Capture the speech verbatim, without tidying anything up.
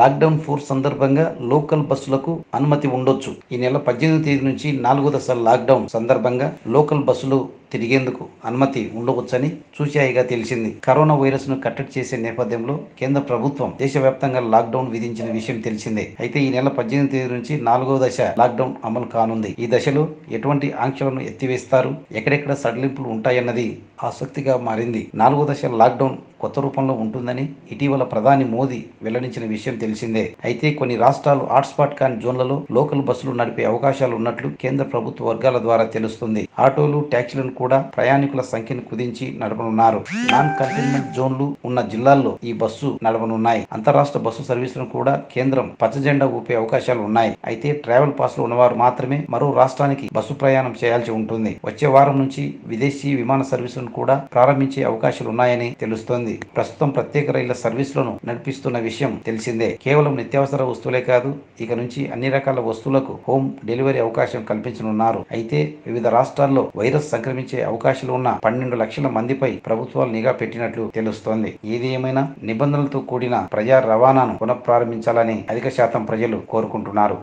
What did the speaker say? Lockdown four సందర్భంగా local బస్సులకు అనుమతి ఉండొచ్చు. ఈ నెల పద్దెనిమిదవ తేదీ నుంచి నాలుగో దశ లాక్డౌన్ సందర్భంగా లోకల్ బస్సులు తిరిగేందుకు అనుమతి ఉండవచ్చని సూచనగా తెలిసింది. కరోనా వైరస్ ను కట్టడి చేసే నేపథ్యంలో కేంద్ర ప్రభుత్వం దేశవ్యాప్తంగా లాక్డౌన్ విధించిన విషయం తెలిసిందే. అయితే ఈ నెల పద్దెనిమిదవ తేదీ నుంచి నాలుగో దశ లాక్డౌన్ అమలు కానుంది. ఈ దశలో ఎటువంటి ఆంక్షలను ఎత్తివేస్తారు, ఎక్కడెక్కడ సడలింపులు ఉంటాయన్నది ఆసక్తిగా మారింది. నాలుగో దశ లాక్డౌన్ కొత్త రూపంలో ఉంటుందని ఇటీవల ప్రధాని మోదీ వెల్లడించిన విషయం తెలిసిందే. అయితే కొన్ని రాష్ట్రాలు హాట్స్పాట్ కాని జోన్లలో లోకల్ బస్సులు నడిపే అవకాశాలు ఉన్నట్లు కేంద్ర ప్రభుత్వ వర్గాల ద్వారా తెలుస్తుంది. ఆటోలు, ట్యాక్సీలను కూడా ప్రయాణికుల సంఖ్యను కుదించి నడపనున్నారు. నాన్ కంటైన్మెంట్ జోన్లు ఉన్న జిల్లాల్లో ఈ బస్సు నడపనున్నాయి. అంతరాష్ట్ర బస్సు సర్వీసులను కూడా కేంద్రం పచ్చజెండా ఊపే అవకాశాలు ఉన్నాయి. అయితే ట్రావెల్ పాస్లు ఉన్నవారు మాత్రమే మరో రాష్ట్రానికి బస్సు ప్రయాణం చేయాల్సి ఉంటుంది. వచ్చే వారం నుంచి విదేశీ విమాన సర్వీసులను కూడా ప్రారంభించే అవకాశాలు ఉన్నాయని తెలుస్తోంది. ప్రస్తుతం ప్రత్యేక రైళ్ల సర్వీసులను నడిపిస్తున్న విషయం తెలిసిందే. కేవలం నిత్యావసర వస్తువులే కాదు, ఇక నుంచి అన్ని రకాల వస్తువులకు హోమ్ డెలివరీ అవకాశం కల్పించనున్నారు. అయితే వివిధ రాష్ట్రాల్లో వైరస్ సంక్రమించే అవకాశాలు ఉన్న పన్నెండు లక్షల మందిపై ప్రభుత్వాలు నిఘా పెట్టినట్లు తెలుస్తోంది. ఏది ఏమైనా నిబంధనలతో కూడిన ప్రజా రవాణాను పునఃప్రారంభించాలని అధిక శాతం ప్రజలు కోరుకుంటున్నారు.